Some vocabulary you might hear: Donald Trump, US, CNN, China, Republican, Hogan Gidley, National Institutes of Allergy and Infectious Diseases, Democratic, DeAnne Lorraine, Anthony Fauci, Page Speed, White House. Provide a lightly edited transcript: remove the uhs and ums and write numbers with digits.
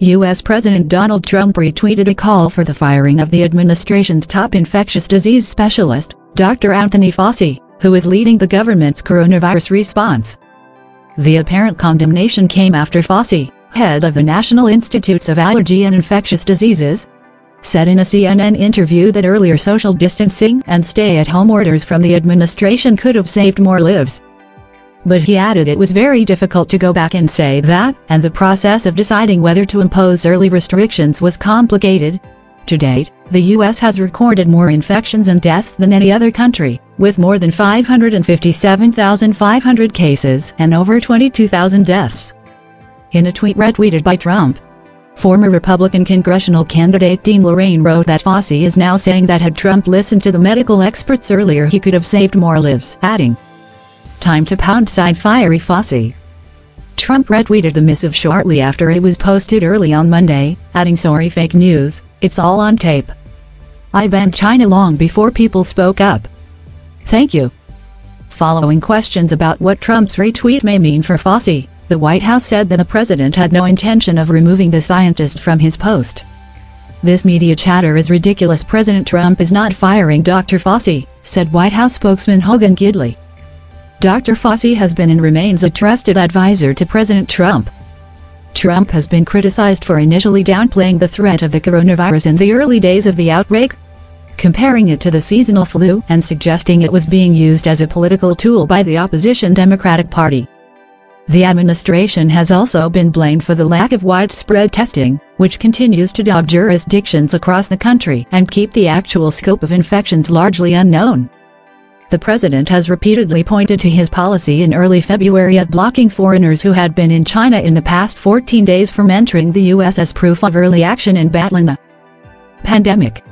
U.S. President Donald Trump retweeted a call for the firing of the administration's top infectious disease specialist, Dr. Anthony Fauci, who is leading the government's coronavirus response. The apparent condemnation came after Fauci, head of the National Institutes of Allergy and Infectious Diseases, said in a CNN interview that earlier social distancing and stay-at-home orders from the administration could have saved more lives. But he added it was very difficult to go back and say that, and the process of deciding whether to impose early restrictions was complicated. To date, the U.S. has recorded more infections and deaths than any other country, with more than 557,500 cases and over 22,000 deaths. In a tweet retweeted by Trump, former Republican congressional candidate DeAnne Lorraine wrote that Fauci is now saying that had Trump listened to the medical experts earlier, he could have saved more lives, adding, "Time to pound side fiery Fauci." Trump retweeted the missive shortly after it was posted early on Monday, adding, "Sorry, fake news, it's all on tape. I banned China long before people spoke up. Thank you." Following questions about what Trump's retweet may mean for Fauci, the White House said that the president had no intention of removing the scientist from his post. "This media chatter is ridiculous. President Trump is not firing Dr. Fauci," said White House spokesman Hogan Gidley. Dr. Fauci has been and remains a trusted advisor to President Trump. Trump has been criticized for initially downplaying the threat of the coronavirus in the early days of the outbreak, comparing it to the seasonal flu and suggesting it was being used as a political tool by the opposition Democratic Party. The administration has also been blamed for the lack of widespread testing, which continues to dog jurisdictions across the country and keep the actual scope of infections largely unknown. The president has repeatedly pointed to his policy in early February of blocking foreigners who had been in China in the past 14 days from entering the U.S. as proof of early action in battling the pandemic.